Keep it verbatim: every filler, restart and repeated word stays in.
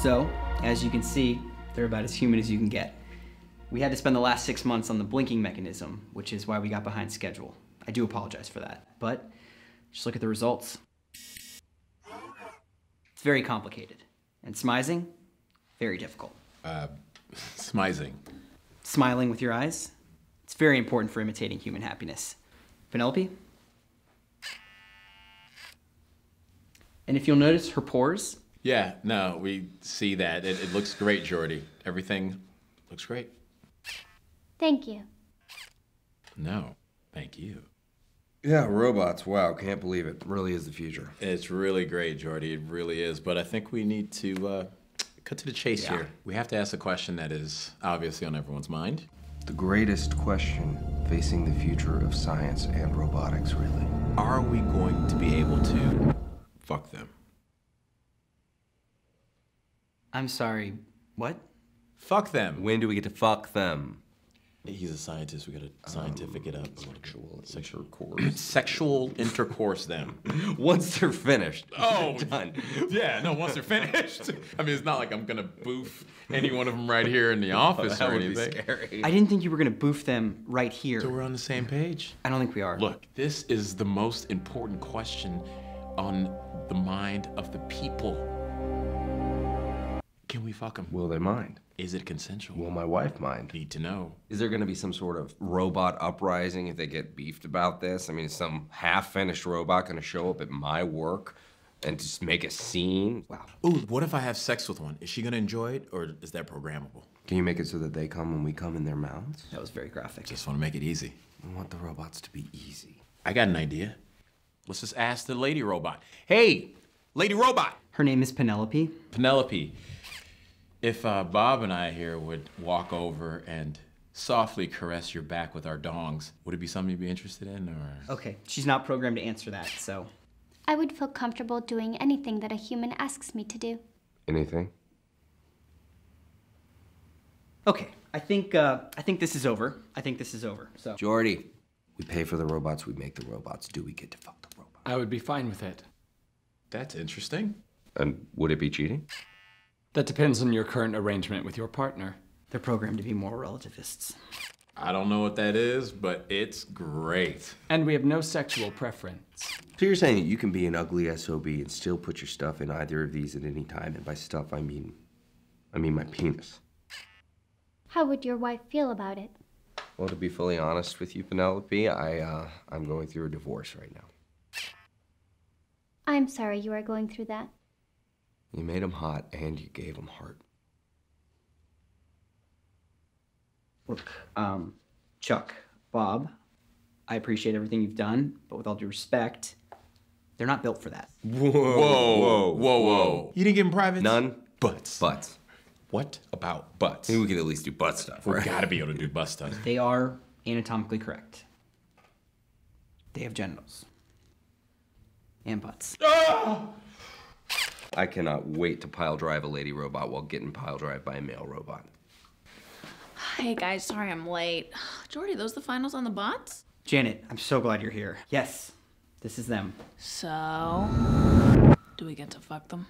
So, as you can see, they're about as human as you can get. We had to spend the last six months on the blinking mechanism, which is why we got behind schedule. I do apologize for that, but just look at the results. It's very complicated, and smizing, very difficult. Uh, smizing. Smiling with your eyes. It's very important for imitating human happiness. Penelope? And if you'll notice her pores? Yeah, no, we see that. It, it looks great, Jordy. Everything looks great. Thank you. No, thank you. Yeah, robots, wow, can't believe it. Really is the future. It's really great, Jordy, it really is. But I think we need to uh, cut to the chase yeah. here. We have to ask a question that is obviously on everyone's mind. The greatest question facing the future of science and robotics, really. Are we going to be able to fuck them? I'm sorry, what? Fuck them. When do we get to fuck them? He's a scientist, we gotta scientific um, it up. Sexual intercourse. Sexual intercourse them. Once they're finished. Oh, done. Yeah, no, once they're finished. I mean, it's not like I'm gonna boof any one of them right here in the office oh, or anything. Scary. I didn't think you were gonna boof them right here. So we're on the same page? I don't think we are. Look, this is the most important question on the mind of the people. Can we fuck them? Will they mind? Is it consensual? Will my wife mind? Need to know. Is there gonna be some sort of robot uprising if they get beefed about this? I mean, is some half-finished robot gonna show up at my work and just make a scene? Wow. Ooh, what if I have sex with one? Is she gonna enjoy it, or is that programmable? Can you make it so that they come when we come in their mouths? That was very graphic. Just wanna make it easy. I want the robots to be easy. I got an idea. Let's just ask the lady robot. Hey, lady robot! Her name is Penelope. Penelope. If uh, Bob and I here would walk over and softly caress your back with our dongs, would it be something you'd be interested in, or? Okay, she's not programmed to answer that, so. I would feel comfortable doing anything that a human asks me to do. Anything? Okay, I think, uh, I think this is over. I think this is over, so. Jordy, we pay for the robots, we make the robots. Do we get to fuck the robots? I would be fine with it. That's interesting. And would it be cheating? That depends on your current arrangement with your partner. They're programmed to be moral relativists. I don't know what that is, but it's great. And we have no sexual preference. So you're saying that you can be an ugly S O B and still put your stuff in either of these at any time, and by stuff I mean, I mean my penis. How would your wife feel about it? Well, to be fully honest with you, Penelope, I, uh, I'm going through a divorce right now. I'm sorry you are going through that. You made them hot, and you gave them heart. Look, um, Chuck, Bob, I appreciate everything you've done, but with all due respect, they're not built for that. Whoa, whoa, whoa, whoa. whoa. You didn't give them privates? None. Butts. Butts. What about butts? I think we can at least do butt stuff, right? We've got to be able to do butt stuff. They are anatomically correct. They have genitals. And butts. Oh! I cannot wait to pile drive a lady robot while getting pile drive by a male robot. Hey guys, sorry I'm late. Jordy, those the finals on the bots? Janet, I'm so glad you're here. Yes, this is them. So, do we get to fuck them?